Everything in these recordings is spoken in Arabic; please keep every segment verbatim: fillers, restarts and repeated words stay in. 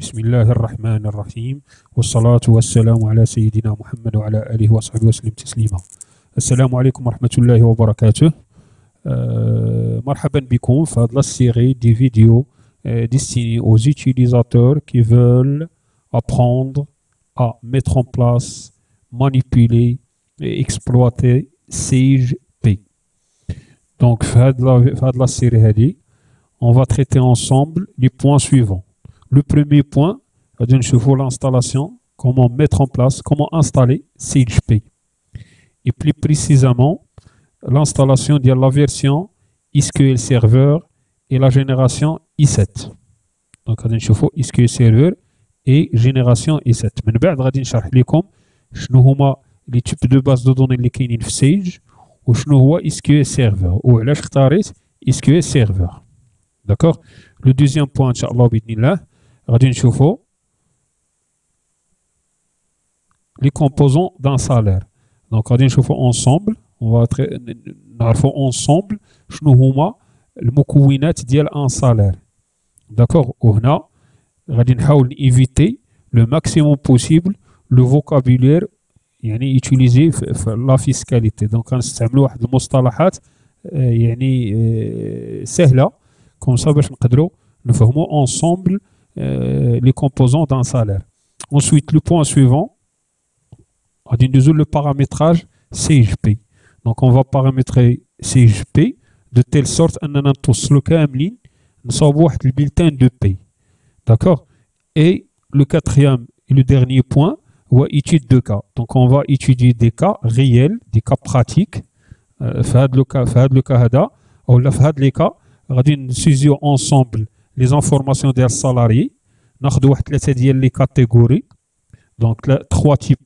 بسم الله الرحمن الرحيم والصلاة والسلام على سيدنا محمد وعلى آله وصحبه وسلم تسليما. السلام عليكم ورحمة الله وبركاته. أه مرحبا بكم في هذه السيري دي فيديو destinée aux utilisateurs qui veulent apprendre à mettre en place, manipuler et exploiter Sage Paie. Donc, dans la série, on va traiter ensemble les points suivants. Le premier point, c'est l'installation, comment mettre en place, comment installer Sage Paie. Et plus précisément, l'installation de la version S Q L Server et la génération I sept. Donc, on va voir S Q L Server et génération I sept. Mais nous allons vous montrer les types de bases de données qui sont dans Sage ou S Q L Server. Ou alors, je vais vous S Q L Server. D'accord? Le deuxième point, Inch'Allah, bidnillah, on va voir les composants d'un salaire. Donc, on va voir ensemble. On va voir ensemble. المكونات ديال ان سالير داكوغ وهنا غادي نحاول ايفيتي لو ماكسيموم بوسيبل لو فوكابولير يعني يوتيليزي في لا فيسكاليتي دونك غنستعملوا واحد المصطلحات يعني سهله كوم سا باش نقدروا نفهموا انسومبل لي كومبوزون دان سالير. Ensuite le point suivant غادي ندوزو لو باراميتراج سي جي بي. Donc on va paramétrer سي جي بي de telle sorte أننا نتوصلوا كاملين نصاوبوا واحد البيلتان دو بي. D'accord. Et le quatrième et le dernier point هو étude de cas. Donc on va étudier des cas réels, des cas pratiques. في هذا لو كا في هذا لو كا هذا أولا في هاد لي كا غادي نسيزيو أونسومبل لي زانفورماسيون ديال السالاري. ناخدو واحد ثلاثة ديال لي كاتيجوري. دونك تخوا تيب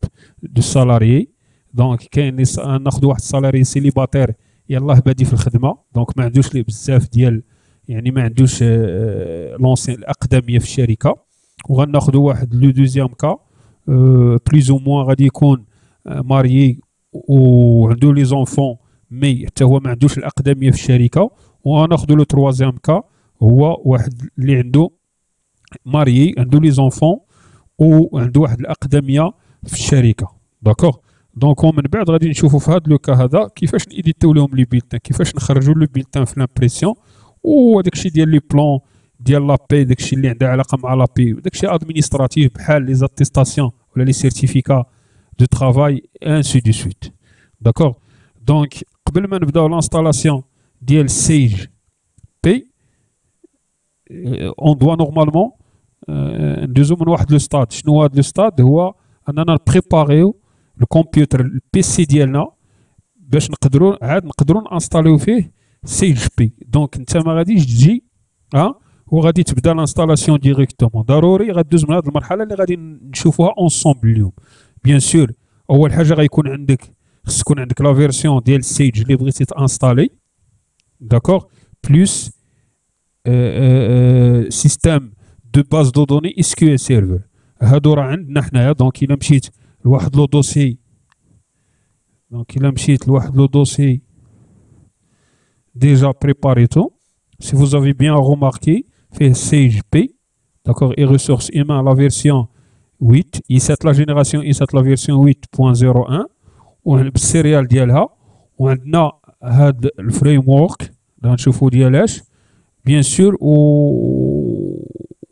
دو سالاري. دونك كاين ناخدو واحد السالاري سيليباتير يلاه بادي في الخدمه دونك ما عندوش ليه بزاف ديال يعني ما عندوش لونسين الاقدميه في الشركه. وغناخذوا واحد لو دوزيام كا بليز او موان غادي يكون ماريي وعنده لي زونفون مي حتى هو ما عندوش الاقدميه في الشركه. وغناخذوا لو تروازيام كا هو واحد اللي عنده ماريي عنده لي زونفون وعنده واحد الاقدميه في الشركه. داكوغ. دونك ومن بعد غادي نشوفوا في هذا لو كا هذا كيفاش نيديتيو لهم لي بيلتان كيفاش نخرجوا لو بيلتان في لامبريسيون وداك الشيء ديال لي بلون ديال لابي داك الشيء اللي عنده علاقه مع لابي داك الشيء ادمينستراتيف بحال لي زاتيستاسيون ولا لي سيرتيفيكا دو ترافاي انسي دو سويت. داكور. دونك قبل ما نبداو لانستالاسيون ديال سيج بي اون دوا نورمالمون ندوزو من واحد لو ستاد. شنو هذا لو ستاد؟ هو اننا نبريباريو le computer le P C ديالنا باش نقدروا عاد نقدروا نانستاليو فيه سيج بي. دونك انت ما غاديش تجي ها وغادي تبدا لانستالاسيون ديريكتومون ضروري غدوز من هذه المرحله اللي غادي نشوفوها اونسومبل اليوم. بيان سور اول حاجه غيكون عندك خص تكون عندك لا فيرسيون ديال سيج اللي بغيتي تانستالي. داكور. بلس سيستيم دو باز دو دوني اس كيو ال سيرفر هادو راه عندنا حنايا. دونك الا مشيت لواحد لو دوسي دونك الا مشيت لواحد لو دوسي ديجا بريباريتو سي فوز افي بيان روماركي فيه سي جي بي. داكوغ. اي ريسورس ايمان لا فيرسيون ثمانية اي سبعة لا جينيراسيون اي سبعة لا فيرسيون ثمانية نقطة صفر واحد وبالسيريال ديالها وعندنا هاد الفريم ورك غنشوفو ديالاش بيان سور و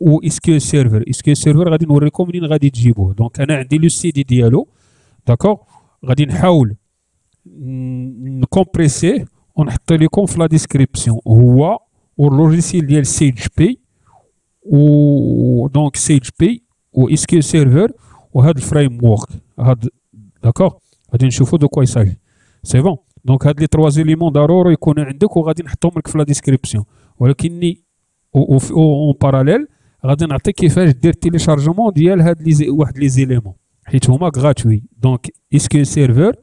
و اس كيو سيرفر. اس كيو سيرفر غادي نوريكم منين غادي تجيبوه. دونك انا عندي لو سي دي ديالو. داكور. غادي نحاول نكومبريسيه ونحط لكم في لا ديسكريبسيون هو واللوجيسيال ديال سيج بي و دونك سيج بي و اس كيو سيرفر وهاد الفريم وورك هاد. داكور. غادي نشوفوا دو كوا يساجي. سي بون. دونك هاد لي تروا زيليمون ضروري يكونوا عندك وغادي نحطهم لك في لا ديسكريبسيون. ولكني اون باراليل غادي نعطيك كيفاش دير تيليشارجمون ديال هاد لي واحد لي زيليمون حيت هما غراتوي. دونك اس كيو سيرفر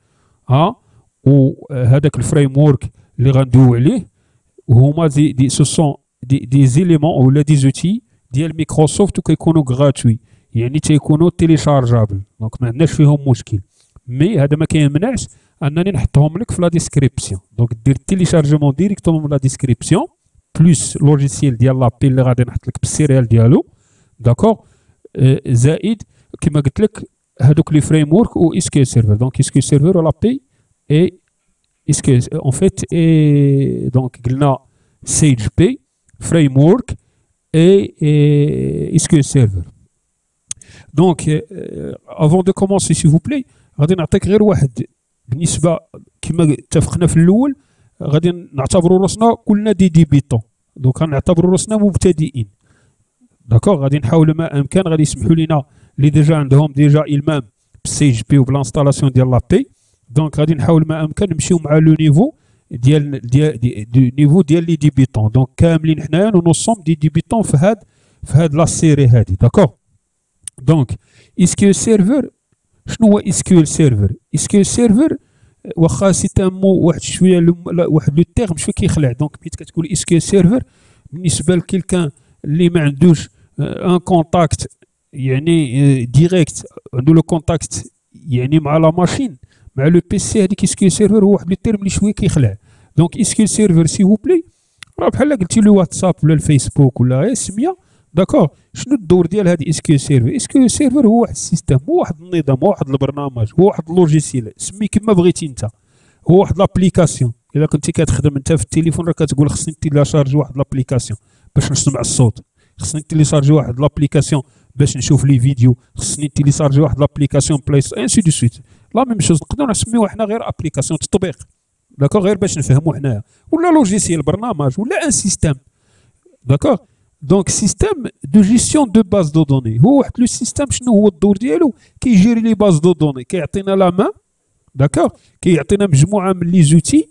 ها وهذاك الفريم وورك اللي غندويو عليه هما دي دي سوسون دي دي زيليمون ولا دي زوتي ديال مايكروسوفت وكيكونوا غراتوي يعني تيكونوا تيليشارجابل. دونك ما عندناش فيهم مشكل مي هذا ما كيمنعش انني نحطهم لك في لا ديسكريبسيون. دونك دير تيليشارجمون ديريكتومون من لا ديسكريبسيون بلس لوجيسيال ديال لابي اللي غادي نحط لك بالسيريال ديالو. داكور. زائد كما قلت لك هذوك لي فريم ورك و اس كيو سيرفر. دونك اس كيو سيرفر و لابي اي اس كيو ان فيت اي. دونك قلنا سيج بي فريم ورك اي اس كيو سيرفر. دونك افون دو كومونسي سي فو بلي غادي نعطيك غير واحد بالنسبه كما اتفقنا في الاول غادي نعتبروا راسنا كلنا دي ديبيتون. دونك غنعتبروا راسنا مبتدئين. داكوغ غادي نحاولوا ما امكن غادي يسمحوا لينا اللي ديجا عندهم ديجا المام بالسيج بي وبالانستالاسيون ديال لابي. دونك غادي نحاول ما امكن نمشيو مع لو نيفو ديال ديال نيفو ديال لي ديبيتون. دونك كاملين حنايا نوصوم دي ديبيتون في هاد في هاد لا سيري هادي. داكوغ دونك اس كيو سيرفر. شنو هو اس كيو سيرفر؟ اس كيو سيرفر واخا سي تان مو واحد شويه واحد لو تيرم شويه كيخلع. دونك حيت كتقول اس كيو سيرفر بالنسبه لكلكان اللي ما عندوش ان كونتاكت يعني ديريكت عنده لو كونتاكت يعني مع لا ماشين مع لو بي سي. هذيك اس كيو سيرفر هو واحد لو تيرم اللي شويه كيخلع. دونك اس كيو سيرفر سي هو بلي راه بحال قلتي لو واتساب ولا الفيسبوك ولا غير سميه. داكور شنو الدور ديال هذه اس كيو سيرفر؟ اس كيو سيرفر هو واحد السيستم، هو واحد النظام، هو واحد البرنامج، هو واحد اللوجيسيال، سمي كما بغيتي انت، هو واحد لابليكاسيون. اذا كنتي كتخدم انت في التليفون راه كتقول خصني تيلاشارجي واحد لابليكاسيون باش نسمع الصوت، خصني تيلاشارجي واحد لابليكاسيون باش نشوف لي فيديو، خصني تيلاشارجي واحد لابليكاسيون بلايس انسي دو سويت. لا ميم شوز نقدروا نسميوها حنا غير ابليكاسيون تطبيق. داكور غير باش نفهموا حنايا، ولا لوجيسيال برنامج ولا ان سيستم. داكور دونك سيستم دو جيستيون دو باز دو دوني. هو واحد لو سيستم شنو هو الدور ديالو؟ كيجيري لي باز دو دوني، كيعطينا لا مان. داكور كيعطينا مجموعه من لي زوتي.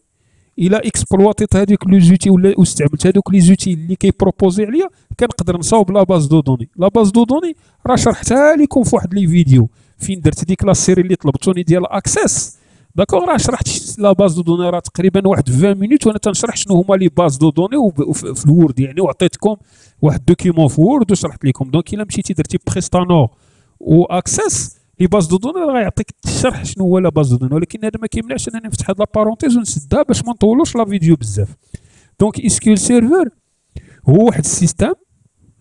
الا اكسبلواتيت هذيك لو زوتي ولا استعملت هذوك لي زوتي اللي كيبروبوزي عليا كنقدر نصاوب لا باز دو دوني. لا باز دو دوني راه شرحتها لكم في واحد لي فيديو فين درت ديك لا سيري اللي طلبتوني ديال اكسس. داكور راه شرحت لا باز دو دوني راه تقريبا واحد عشرين مينوت وانا تنشرح شنو هما لي باز دو دوني في الوورد يعني، وعطيتكم واحد دوكيمون في وورد وشرحت لكم. دونك الا مشيتي درتي بريستانور واكسس لي باز دو دوني راه يعطيك الشرح شنو هو لا باز دو دوني. ولكن هذا ما كيمنعش انني نفتح هاد لا بارونتيز ونسدها باش ما نطولوش لا فيديو بزاف. دونك اس كيو سيرفر هو واحد السيستم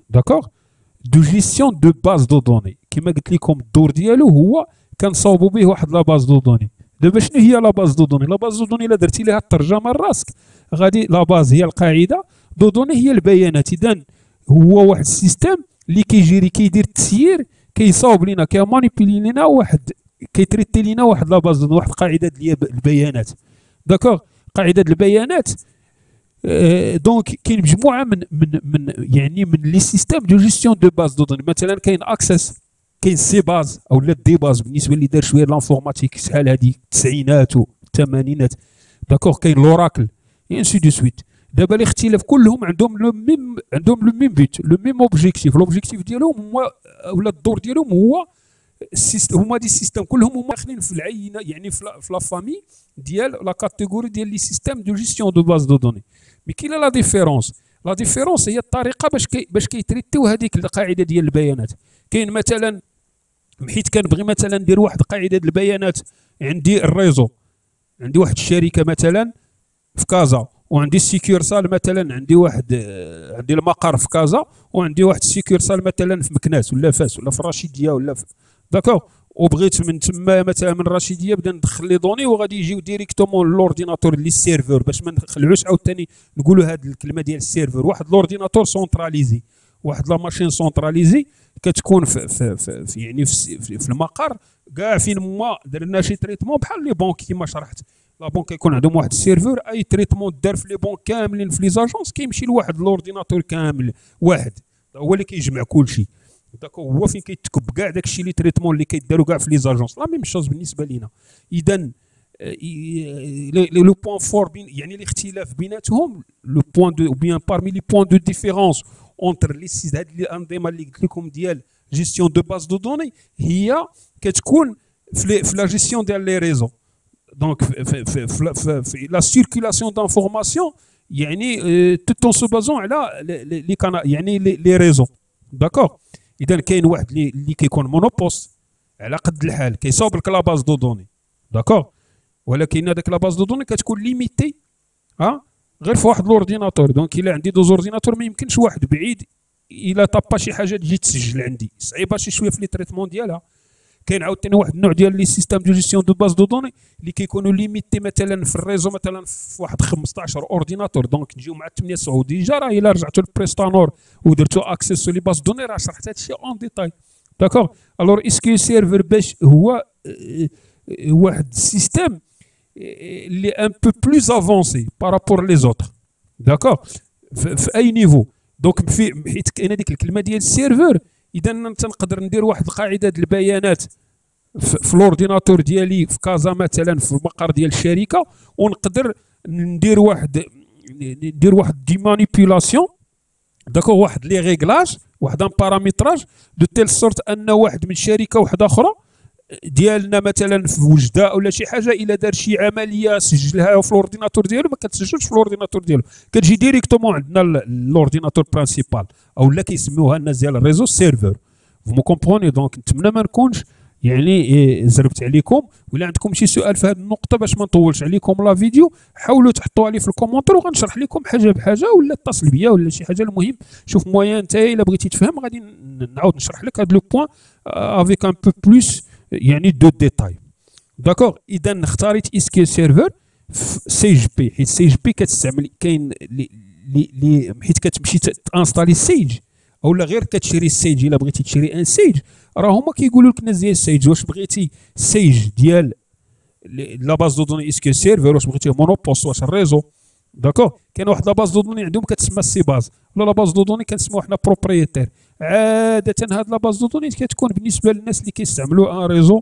داكور دو جيستيون دو باز دو دوني. كما قلت لكم الدور ديالو هو كنصاوبوا به واحد لا باز دو دوني. دابا شنو هي لا باز دو دوني؟ لا باز دو دوني الا درتي لها الترجمه لراسك غادي، لا باز هي القاعده، دو دوني هي البيانات. اذا هو واحد السيستم اللي كيجيري كيدير التسيير، كيصاوب لينا، كيمانيبيلي لينا واحد، كيتريتي لينا واحد لا باز دو دوني، واحد قاعده ديال البيانات. داكوغ قاعده البيانات. أه دونك كاين مجموعه من من من يعني من لي سيستم دو جيستيون دو باز دو دوني. مثلا كاين اكسس، كاين سي باز او لا دي باز بالنسبه اللي دار شويه لانفورماتيك شحال هذيك التسعينات والثمانينات. داكوغ كاين لوراكل انسي دو سويت. دابا الاختلاف كلهم عندهم لو ميم عندهم لو ميم بيت، لو ميم اوبجيكتيف. لوبجيكتيف ديالهم هو ولا الدور ديالهم هو هما دي سيستم كلهم هما داخلين في العينه يعني في لا فامي ديال لا كاتيجوري ديال لي سيستم دو جيستيون دو باز دو دوني. مي كاينه لا ديفيرونس، لا ديفيرونس هي الطريقه باش كي باش كيتريتيو هذيك القاعده ديال البيانات. كاين مثلا حيت كنبغي مثلا ندير واحد قاعده ديال البيانات، عندي الريزو، عندي واحد الشركه مثلا في كازا، وعندي السيكيورسال مثلا، عندي واحد عندي المقر في كازا، وعندي واحد السيكيورسال مثلا في مكناس ولا فاس ولا في الرشيديه ولا في داكور، وبغيت من تما مثلا من الرشيديه بدا ندخل لي دوني وغادي يجيو ديريكتومون لورديناتور لي سيرفور باش ما نخلعوش عاوتاني نقولوا هاد الكلمه ديال السيرفور. واحد لورديناتور سونتراليزي، واحد لا ماشين سونتراليزي كتكون في, في, في يعني في, في, في المقر كاع فين ما درنا شي تريتمون بحال لي بونك كيما شرحت. لا بونك كيكون عندهم واحد السيرفور، اي تريتمون دار في لي بونك كاملين في لي زاجونس كيمشي لواحد لورديناتور كامل واحد هو اللي كيجمع كلشي. داك هو فين كيتكب كاع داكشي لي تريتمون اللي كيداروا كاع في لي زاجونس. لا ميم شوز بالنسبه لينا. اذا لو بوان فور يعني الاختلاف بيناتهم، لو بوان دو بيان parmi لي بوان دو ديفيرونس اونتر لي سيز هاد الانظمه اللي قلت لكم ديال جيستيون دو باز دو دوني هي كتكون في لا جيستيون ديال لي ريزو. دونك في لا سيركيلاسيون دانفورماسيون يعني توت اون سو بازون على لي يعني لي ريزو. داكور اذا كاين واحد اللي كيكون مونوبوست على قد الحال كيصاوب لك لا باز دو دوني. داكور ولكن هذاك لا باز دو دوني كتكون ليميتي ها غير في واحد لورديناتور. دونك الا عندي دوز اورديناتور ما يمكنش واحد بعيد الا طابا شي حاجه تجي تسجل عندي، صعيبه شي شويه في لي تريتمون ديالها. كاين عاوتاني واحد النوع ديال لي سيستيم دو جيستيون دو باز دو دوني اللي كيكونوا ليميتي مثلا في الريزو، مثلا في واحد خمسطاش اورديناتور، دونك تجيو مع ثمانية تسعة ديجا راه الا رجعتوا لبريستانور ودرتو اكسيس سو لي باز دوني راه شرحت هادشي اون ديتاي. داكوغ. الوغ اس كيو سيرفر باش هو واحد السيستيم اللي ان بو بلوس افونسي بارابور لي زوتر. داكوغ. في اي نيفو؟ دونك في حيت كاينه ديك الكلمه ديال السيرفر، اذا تنقدر ندير واحد القاعده ديال البيانات في الاورديناتور ديالي في كازا مثلا في المقر ديال الشركه، ونقدر ندير واحد ندير واحد دي مانيبيولاسيون، داكو واحد لي ريغلاج، واحد ان باراميتراج دو تيل سورت ان واحد من شركه واحده اخرى ديالنا مثلا في وجده ولا شي حاجه الا دار شي عمليه سجلها في الاورديناتور ديالو، ما كتسجلش في الاورديناتور ديالو، كتجي ديريكتومون عندنا الاورديناتور برينسيبال، اولا كيسميوها الناس ديال الريزو سيرفر. فمو كومبوني. دونك نتمنى ما نكونش يعني زربت عليكم، ولا عندكم شي سؤال في هذه النقطه باش ما نطولش عليكم لا فيديو، حاولوا تحطوها لي في الكومونتير وغنشرح لكم حاجه بحاجه، ولا اتصل بيا ولا شي حاجه. المهم شوف مويا انت الا بغيتي تفهم غادي نعاود نشرح لك هذا لو بوين افيك ان بو بلوس يعني دو ديتاي. داكوغ. اذا اختاريت اس كيو سيرفر سيج بي، حيت سيج بي كتستعمل كاين لي لي حيت كتمشي تانستالي سيج اولا غير كتشري سيج الا بغيتي تشري ان سيج، راه هما كيقولوا لك الناس ديال سيج واش بغيتي سيج ديال لا باز دو دوني اس كيو سيرفر، واش بغيتيه مونوبوست واش الريزو. داكوغ. كاين واحد لا باز دو دوني عندهم كتسمى سي باز، ولا لا باز دو دوني كنسموها حنا بروبريتير. عاده هاد لا باز دو دوني كتكون بالنسبه للناس اللي كيستعملوا ان ريزو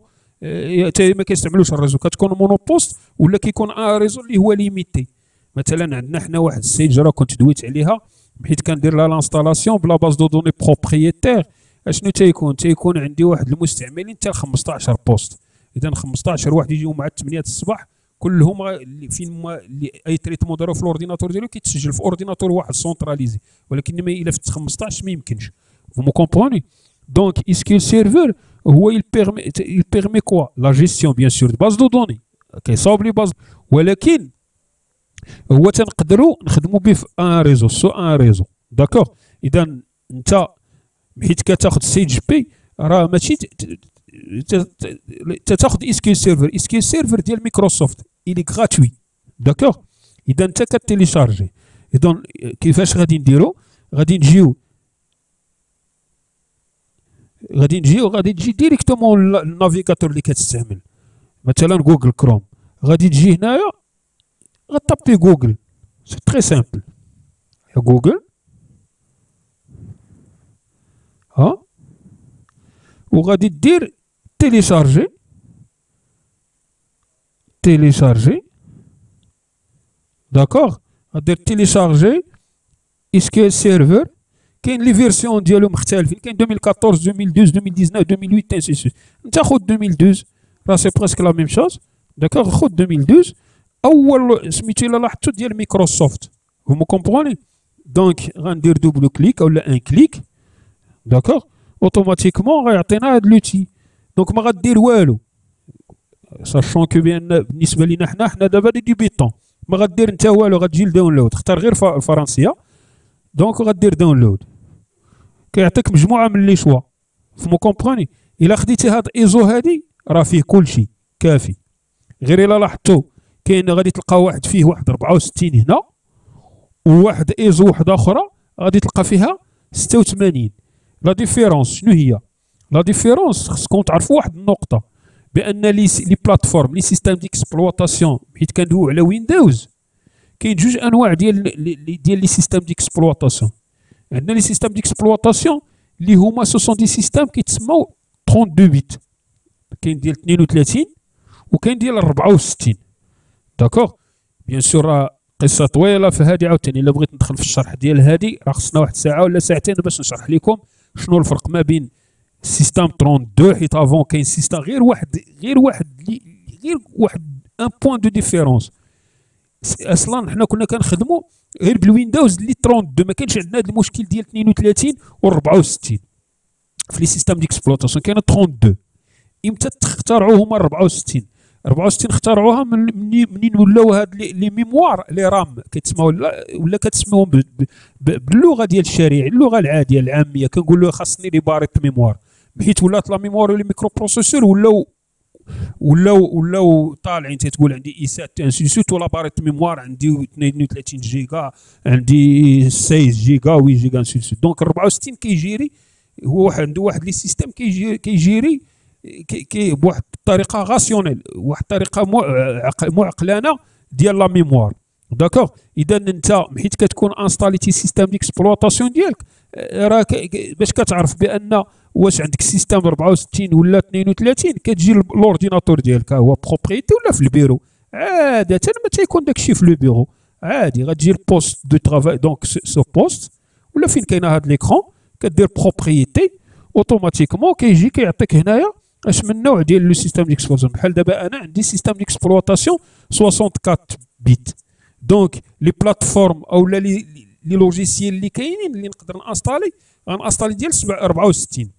حتى ما كيستعملوش الريزو، كتكون مونوبوست ولا كيكون ان ريزو اللي هو ليميتي. مثلا عندنا حنا واحد السيج راه كنت دويت عليها حيت كندير لها لانستالاسيون بلا باز دو دوني بروبريتير، اشنو تيكون؟ تيكون عندي واحد المستعملين حتى خمسطاش بوست، اذا خمسطاش واحد يجيو مع ثمانية الصباح كلهم فين ما اي تريتمون داروا في الاورديناتور ديالو كيتسجل في اورديناتور واحد سونتراليزي، ولكن ما الا في خمسطاش ما يمكنش. فمو كومبوني. دونك اس كيو سيرفر هو يل بيرمي يل بيرمي كوا لا جيستيون بيان سور دو باز دو دوني، كيصاوب لي باز، ولكن هو تنقدروا نخدموا به في ان ريزو سو ان ريزو. داكوغ. اذا انت حيت كتاخذ سي جي بي راه ماشي تاخذ اس كيو سيرفر، اس كيو سيرفر ديال مايكروسوفت اللي غراتوي. داكوغ. اذا انت كتيليشارجي. اذا كيفاش غادي نديرو؟ غادي نجيو غادي نجيو غادي تجي ديريكتومون النافيغاتور اللي كتستعمل، مثلا جوجل كروم، غادي تجي هنايا غطابي جوجل، سي تري سامبل، جوجل ها، وغادي دير تيليشارجي تيليشارجي. داكوغ. غدير تيليشارجي اس كيو سيرفر، كاين لي فيرسيون ديالو مختلفين، كاين ألفين وأربعطاش ألفين وdouze ألفين وديزناف ألفين وثمانية ainsi de suite. انت خد ألفين وdouze راه سي بريسك لا ميم شوز. داكوغ. خد ألفين وdouze اول سميتو الا لاحظتو ديال مايكروسوفت، فمو كومبوني. دونك غندير دوبل كليك اولا ان كليك. داكوغ. اوتوماتيكمون غيعطينا هاد لوتي، دونك ما غدير والو، ساشون كو بان بالنسبه لينا حنا حنا دابا دي ديبيتون، ما غدير انت والو، غتجي لداونلود، اختار غير الفرنسيه، دونك غدير داونلود، كيعطيك مجموعه من لي شوا. فمو كومبوني. الا خديتي هاد ايزو هادي راه فيه كلشي كافي، غير الا لاحظتو كاين غادي تلقى واحد فيه واحد أربعة وستين هنا، وواحد ايزو وحده اخرى غادي تلقى فيها ستة وثمانين. لا ديفيرونس شنو هي؟ لا ديفيرونس خصكم تعرفوا واحد النقطه، بان لي لي بلاتفورم لي سيستيم ديكسبلواتاسيون، حيت كندويو على ويندوز، كاين جوج انواع ديال ديال لي سيستيم ديكسبلواتاسيون. عندنا لي سيستيم ديكسبلواتاسيون اللي هما سوسون دي سيستيم كيتسموا اثنين وثلاثين بيت، كاين ديال اثنين وثلاثين وكاين ديال أربعة وستين. داكوغ. بيان سور راه قصه طويله، فهادي عاوتاني الا بغيت ندخل في الشرح ديال هادي راه خصنا واحد ساعه ولا ساعتين باش نشرح لكم شنو الفرق ما بين سيستم اثنين وثلاثين، حيت افون كاين سيستم غير واحد غير واحد غير واحد ان بوين دو ديفيرونس. اصلا حنا كنا كنخدموا غير بالويندوز اللي اثنين وثلاثين، ما كانش عندنا هذا المشكل ديال اثنين وثلاثين و أربعة وستين في لي سيستم ديكسبلوطاسيون. كاين اثنين وثلاثين، امتى اخترعوا هما أربعة وستين؟ أربعة وستين اخترعوها من منين ولاو هاد لي ميموار لي رام كيتسموا ولا, ولا كتسميهم باللغه ديال الشريعه اللغه العاديه العاميه. كنقول له خاصني لي باريط ميموار حيت ولات لا ميموار ولا ميكرو بروسيسور ولاو ولاو ولاو طالعين. تتقول عندي اي سات انسيسوت ولا باريط ميموار عندي اثنين وثلاثين جيجا عندي ستة عشر جيجا و جيجا انسيسوت. دونك أربعة وستين كيجيري هو واحد عنده واحد لي سيستيم كيجيري كيجيري كي كي بواحد الطريقه غاسيونيل واحد الطريقه معقلانه ديال لا ميموار. داكوغ، اذا انت حيت كتكون انستاليتي سيستم ديكسبلوطاسيون ديالك راه باش كتعرف بان واش عندك سيستم أربعة وستين ولا اثنين وثلاثين كتجي لورديناتور ديالك هو بروبريتي ولا في البيرو. عاده ما تيكون داكشي في لو بيرو عادي غتجي البوست دو ترافاي دونك سو بوست ولا فين كاين هاد ليكرون كدير بروبريتي اوتوماتيكمون كيجي كيعطيك هنايا اش من نوع ديال لو سيستم ديكسبلوطاسيون. بحال دابا انا عندي سيستم ديكسبلوطاسيون أربعة وستين بيت دونك لي بلاتفورم اولا لي لي لوجيسيال اللي كاينين اللي نقدر نانستالي غنانستالي ديال أربعة وستين.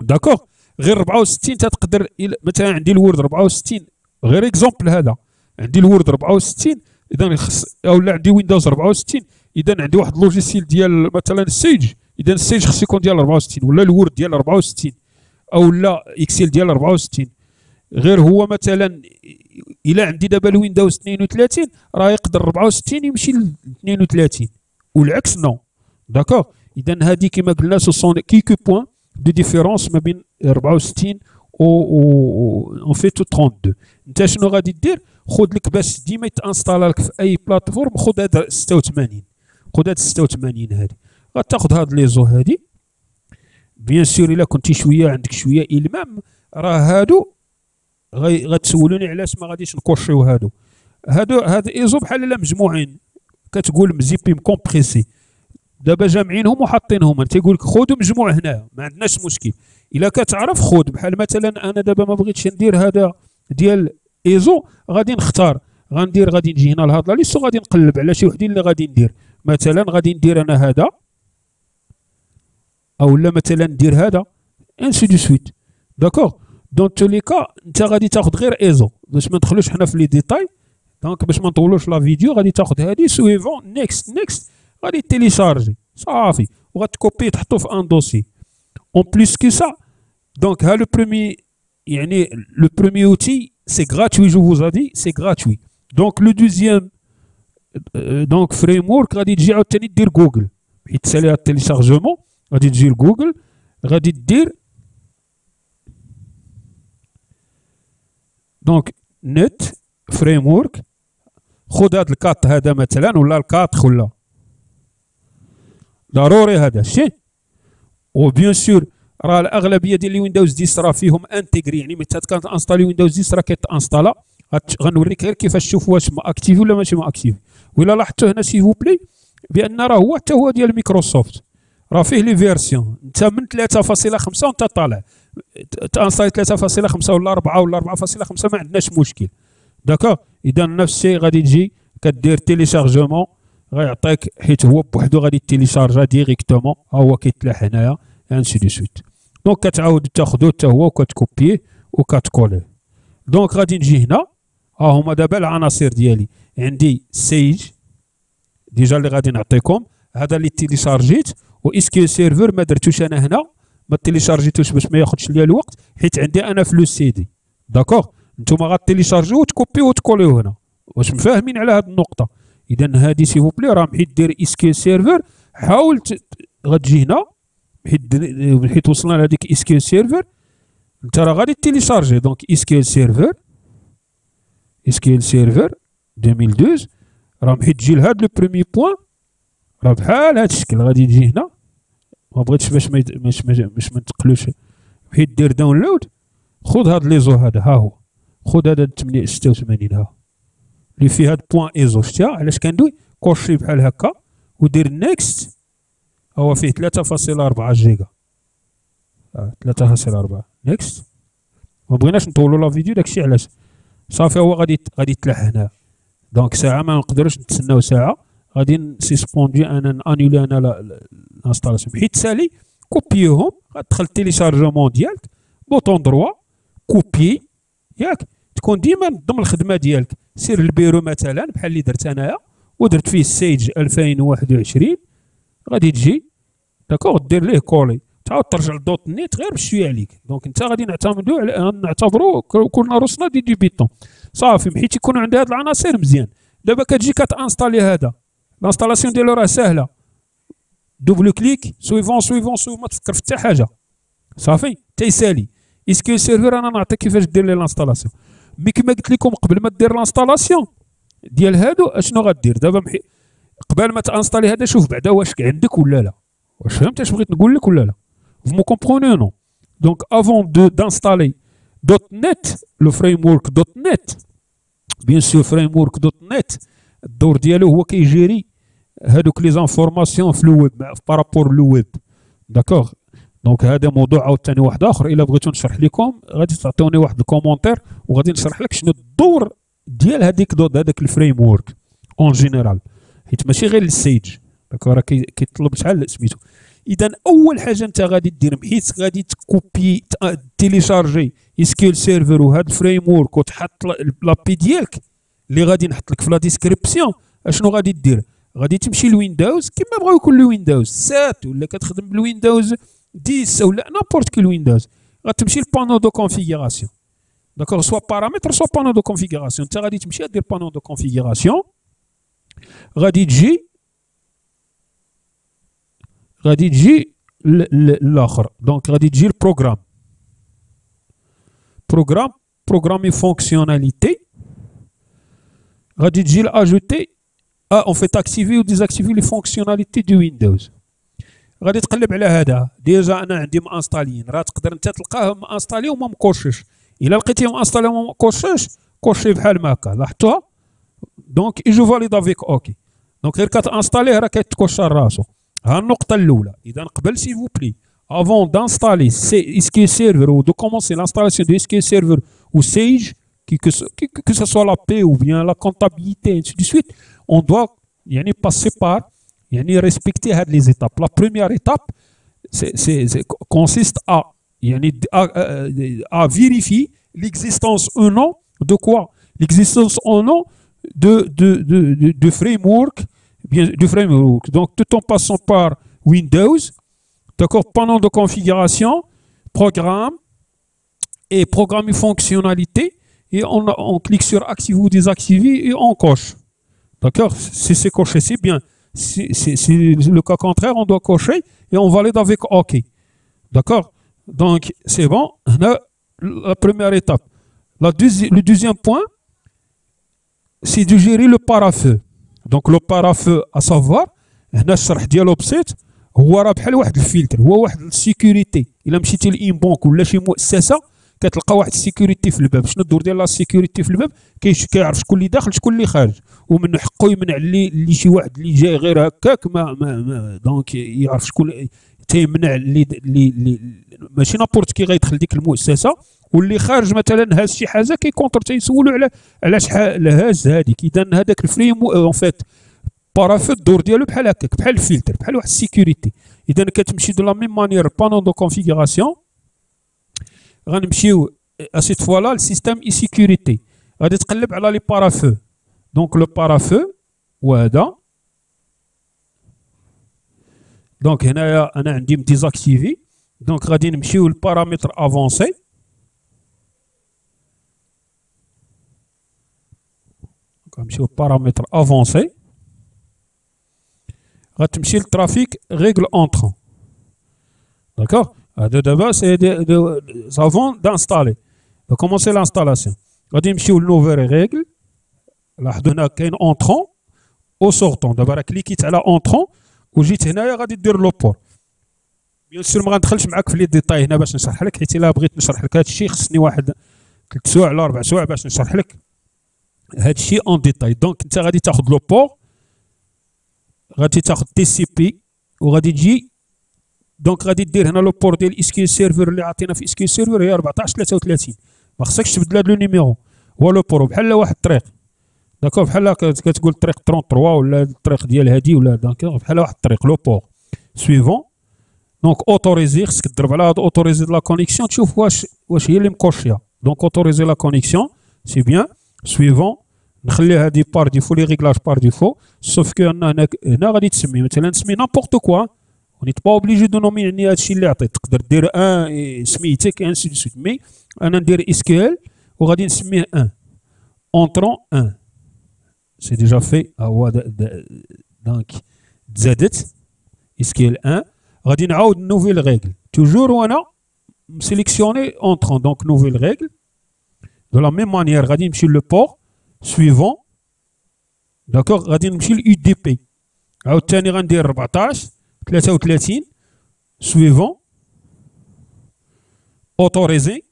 داكوغ، غير أربعة وستين تقدر مثلا عندي الوورد أربعة وستين غير اكزومبل هذا عندي الوورد أربعة وستين اذا خص اولا عندي ويندوز أربعة وستين اذا عندي واحد لوجيسيال ديال مثلا سيج اذا سيج خص يكون ديال أربعة وستين ولا الوورد ديال أربعة وستين او لا اكسل ديال أربعة وستين. غير هو مثلا الى عندي دابا الويندوز اثنين وثلاثين راه يقدر أربعة وستين يمشي ل اثنين وثلاثين والعكس نو. داكوغ، اذا هادي كما قلنا سو سون كيكو بوان دو ديفيرونس ما بين أربعة وستين و اون فيت اثنين وثلاثين. انت شنو غادي دير؟ خذ لك باش ديما يتانستالا لك في اي بلاتفورم خذ هاد ستة وثمانين خذ هاد ستة وثمانين هادي غتاخذ هاد ليزو هادي. بيان سور الا كنتي شويه عندك شويه المام راه هادو غتسولوني علاش ما غاديش نكورشيو هادو هادو هاد ايزو بحال لا مجموعين كتقول مزيبيم كومبريسي دابا جامعينهم وحاطينهم تيقول لك خذوا مجموع هنا ما عندناش مشكل. الا كتعرف خذ بحال مثلا انا دابا ما بغيتش ندير هذا ديال ايزو غادي نختار غندير غادي نجي هنا لهاد لا ليست وغادي نقلب على شي وحدين اللي غادي ندير مثلا غادي ندير انا هذا او لا مثلا ندير هذا انسي دو سويت. داكوغ، دون تو لي كا انت غادي تاخذ غير ايزو باش ما ندخلوش حنا في لي ديتاي دونك باش ما نطولوش لا فيديو غادي تاخذ هادي سويفون نيكست نيكست غادي تيليشارجي صافي وغتكوبي تحطو في ان دوسي اون بليس كي سا. دونك ها لو برومي يعني لو برومي اوتي سي غراتوي جو فوز ادي سي غراتوي. دونك لو دوزيام دونك فريم ورك غادي تجي عاوتاني دير جوجل حيت ساليها التيليشارجمون غادي تجي لجوجل غادي دير دونك نت فريم ورك خذ هاد الكات هذا مثلا ولا الكات ولا ضروري هذا الشيء. و بيان سور راه الاغلبيه ديال الويندوز عشرة راه فيهم انتيغري يعني متى كتانستالي ويندوز عشرة راه كيتانستالا. غنوريك غير كيفاش تشوف واش ما اكتيفي ولا ماشي ما اكتيفي. ولا لاحظتوا هنا سي فو بلي بان راه هو حتى هو ديال مايكروسوفت راه فيه لي فيرسيون انت من ثلاثة فاصلة خمسة وانت طالع تانستالي ثلاثة فاصلة خمسة ولا أربعة ولا أربعة فاصلة خمسة ما عندناش مشكل. داكوغ، اذا نفس الشيء غادي تجي كدير تيليشارجمون غيعطيك حيت هو بوحدو غادي تيليشارجا ديريكتومون ها هو كيتلاح هنايا انسي دو سويت. دونك كتعاود تاخذو حتى هو وكتكوبيه وكتكوليه. دونك غادي نجي هنا ها هما دابا العناصر ديالي عندي سيج ديجا اللي غادي نعطيكم هذا اللي تيليشارجيت و اس كيو سيرفر ما درتوش انا هنا ما تيليشارجيتوش باش ما ياخذش ليا الوقت حيت عندي انا في لو سي دي. داكوغ، نتوما غاتيليشارجيو وتكوبيو وتكوليو هنا واش مفاهمين على هاد النقطه؟ اذا هادي سي فو بلي راه حيت دير اس كيو سيرفر حاول غتجي هنا حيت حيت وصلنا لهاديك اس كيو سيرفر انت راه غادي تيليشارجي دونك اس كيو سيرفر اس كيو سيرفر ألفين واثناش راه حيت تجي لهاد لو برومي بوان راه بحال هاد الشكل غادي تجي هنا ما بغيتش باش ما باش باش ما نتقلوش حيت دير داونلود خذ هاد ليزو هذا ها هو خذ هذا ستة وثمانين ها اللي فيه هاد بوان ايزو شتيها علاش كندوي كوشي بحال هكا ودير نيكست ها هو فيه ثلاثة فاصلة أربعة جيجا ثلاثة فاصلة أربعة نيكست. ما بغيناش نطولوا لا فيديو داكشي علاش صافي هو غادي غادي يتلاح هنا دونك ساعه ما نقدروش نتسناو ساعه غادي سيسبوندي انا انولي انا لانستالاسيون حيت سالي كوبييهم غتدخل تيليشارجمون ديالك بوطون دروا كوبي ياك تكون ديما ضمن الخدمه ديالك. سير البيرو مثلا بحال اللي درت انايا ودرت فيه سيج ألفين وواحد وعشرين، غادي تجي داكوغ دير ليه كولي، تعاود ترجع لدوت نيت غير بشويه عليك. دونك انت غادي نعتمدو على نعتبرو كلنا روسنا دي ديبيتون صافي، حيت يكونوا عند هاد العناصر مزيان. دابا كتجي كتانستالي هذا، الانستالاسيون ديالو راه ساهله، دوبل كليك سويفون سويفون سويفون ما تفكر في حتى حاجه صافي تيسالي. اس كيو سيرفر انا نعطيك كيفاش دير لي لانستالاسيون، مي كما قلت لكم قبل ما دير لانستالاسيون ديال هادو اشنو غدير دابا محي... قبل ما تانستالي هذا شوف بعدا واش عندك ولا لا، واش فهمت اش بغيت نقول لك ولا لا، vous me comprenez non. Donc avant de d'installer .NET, le framework .NET, bien sûr framework .NET الدور ديالو هو كيجيري هادوك لي زانفورماسيون في الويب par rapport للويب داكوغ. دونك هذا موضوع عاوتاني واحد اخر، الا بغيتو نشرح لكم غادي تعطيوني واحد الكومونتير وغادي نشرح لك شنو الدور ديال هذيك دوت هذاك الفريم وورك اون جينيرال، حيت ماشي غير للسيج داكوغ راه كيطلب شحال سميتو. اذا اول حاجه انت غادي دير حيت غادي تكوبي تيليشارجي اس كيو ال سيرفر وهذا الفريم وورك وتحط لابي ديالك اللي غادي نحط لك في لا ديسكريبسيون، اشنو غادي دير؟ غادي تمشي لويندوز كما بغاو يكون لويندوز سبعة ولا كتخدم بالويندوز عشرة ولا نابورت كي ويندوز، غتمشي للبانو دو كونفيغوراسيون داكوغ سوا بارامتر سوا بانو دو كونفيغوراسيون. انت غادي تمشي دير بانو دو كونفيغوراسيون، غادي تجي غادي تجي للاخر، دونك غادي تجي البروغرام بروغرام بروغرامي فونكسيوناليتي، غادي تجي لاجوتي اه اون فيت اكتيفي و ديزاكتيفي لي فونكسيوناليتي دو ويندوز. غادي تقلب على هذا، ديجا انا عندي مانستاليين، راه تقدر انت تلقاهم مانستالي وما مكوشيش، الا لقيتيهم مانستالي وما مكوشيش كوشي بحال ما هكا لاحظتوها، دونك يجو فاليدا فيك اوكي. دونك غير كتانستاليه راه كيتكوشا راسو. ها النقطة الأولى، إذا قبل سي فو بلي افون دانستالي اس كيو سيرفر و دو كومونسي لانستالاسيون دو اس كيو سيرفر و سيج كو سو سوا لا بي او بيان لا كونتابيليتي اينسي دو سويت، اون دوا يعني باسي بار يعني ريسبكتي هاد لي زيتاب. لا بروميير ايتاب سي كونسيست ا يعني ا فيريفي ليكزيستونس او نون دو كوا ليكزيستونس او نون دو دو دو دو فريم وورك bien du framework. Donc tout en passant par Windows, d'accord, pendant de configuration, programme et programme et fonctionnalité, et on, on clique sur activer ou désactiver et on coche. D'accord, si c'est coché, c'est bien. Si c'est le cas contraire, on doit cocher et on valide avec OK. D'accord, donc c'est bon, la, la première étape. La deuxi le deuxième point, c'est de gérer le parafeu. دونك لو بارافو اسافوار هنا الشرح ديالو بسيط، هو راه بحال واحد الفلتر، هو واحد السيكوريتي. الا مشيتي لان بونك ولا شي مؤسسه كتلقى واحد السيكوريتي في الباب، شنو الدور ديال لا سيكوريتي في الباب؟ كيعرف شكون اللي داخل شكون اللي خارج، ومن حقه يمنع اللي, اللي شي واحد اللي جاي غير هكاك ما, ما, ما دونك يعرف شكون تيمنع اللي, اللي, اللي ماشي نابورت كي غيدخل ديك المؤسسه، واللي خارج مثلا هاز شي حاجه كيكونتر تيسولو على على شحال هاز هذيك. اذا هذاك الفريم اون فيت بارافو الدور ديالو بحال هكاك بحال الفلتر بحال واحد السيكوريتي. اذا كتمشي دو لا ميم مانيير بانون دو كونفيغوراسيون، غنمشيو اسيت فوالا للسيستيم اي سيكوريتي، غادي تقلب على لي بارافو. دونك لو بارافو وهذا، دونك هنايا انا عندي مديزاكتيفي، دونك غادي نمشيو للبارامتر افونسي. غنمشيو للبارامتر افونسي، غتمشي للترافيك ريغل اونترون. داكوغ هادو دابا سي دو سافون دانستالي دو كومونسي لانستالاسيون. غادي نمشيو لنوفيل ريغل، لاحظوا هنا كاين اونترون او سورتون. دابا راه كليكيت على اونترون وجيت هنايا غادي دير لوبور. بيان سور ما غندخلش معاك في لي ديتاي هنا باش نشرح لك، حيت الا بغيت نشرح لك هادشي خصني واحد ثلاث سوايع ولا اربع سوايع باش نشرح لك هادشي اون ديتاي. دونك انت غادي تاخذ لوبور، غادي تاخذ تي سي بي وغادي تجي. دونك غادي دير هنا لوبور ديال اس كيو سيرفر اللي عطينا في اس كيو سيرفر هي أربعطاش ثلاثة وثلاثين، ما خصكش تبدل هاد لو نيميرو، هو لوبور بحال واحد الطريق داكوغ بحال كتقول الطريق ثلاثة وثلاثين ولا الطريق ديال هادي ولا داكوغ بحال واحد الطريق لوبور سويفون. دونك اوتوريزي، خصك تضرب على هاد اوتوريزي لا كونيكسيون تشوف واش واش هي اللي مكوشيه. دونك اوتوريزي لا كونيكسيون C'est bien. Suivant. Par défaut, les réglages par défaut. Sauf que on a n'importe quoi. On n'est pas obligé de nommer ni à Chile. Dire un et ainsi de suite. Mais on a dire S Q L. On va dire un. Entrant un. C'est déjà fait. Donc, Zadit. S Q L un. On va dire une nouvelle règle. Toujours on a sélectionné entrant. Donc, nouvelle règle. De la même manière, on va dire le port. Suivant, d'accord, غادي نمشي l'U D P. عاوتاني غندير أربعطاش ثلاثة وثلاثين suivant autorisé.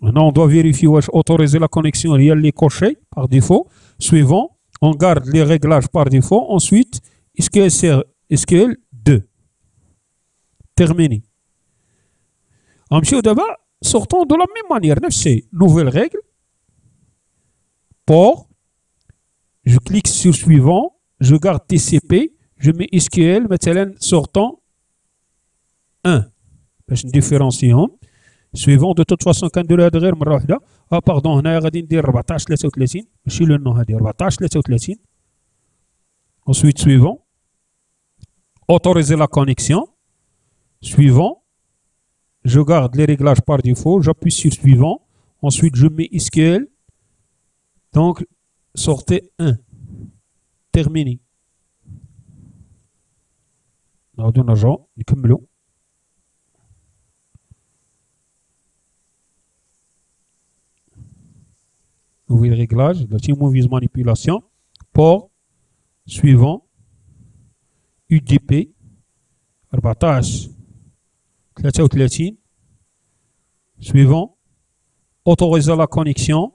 Maintenant on doit vérifier واش autoriser la connexion هي اللي cochée par défaut. Suivant, on garde les réglages par défaut. Ensuite, S Q L deux. Terminé. نمشيو دابا sortons de la même manière, نفس الشيء, nouvelle règle. Port, je clique sur suivant, je garde T C P, je mets S Q L, maintenant sortant un. Je différencie. Suivant, de toute façon, quand on a derrière, ah pardon, on a dit أربعطاش ثلاثة وثلاثين, je suis le nom à dire أربعطاش ثلاثة وثلاثين. Ensuite, suivant, autoriser la connexion. Suivant, je garde les réglages par défaut, j'appuie sur suivant, ensuite je mets S Q L. Donc, sortez un. Terminé. Alors, on a genre, comme l'eau. Nouvelle réglage, le team movies manipulation, port, suivant, U D P, أربعطاش, ثلاثة وثلاثين, suivant, autoriser la connexion.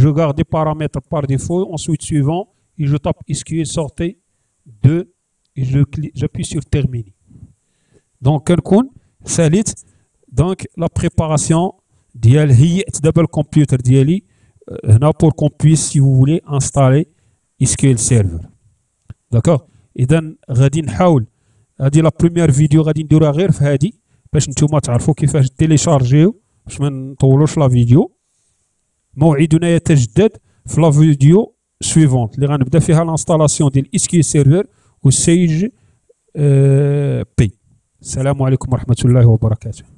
Je garde les paramètres par défaut, ensuite suivant, et je tape S Q L, sortez deux, et j'appuie sur terminer. Donc, donc la préparation d'I A L I, double computer d'I A L I, pour qu'on puisse, si vous voulez, installer S Q L Server. D'accord? Et donc, la première vidéo, je télécharger la vidéo. موعدنا يتجدد في لا فيديو سويفونت اللي غنبدا فيها الانستالاسيون ديال إس كيو إل سيرفر و سيج بي. السلام عليكم ورحمة الله وبركاته.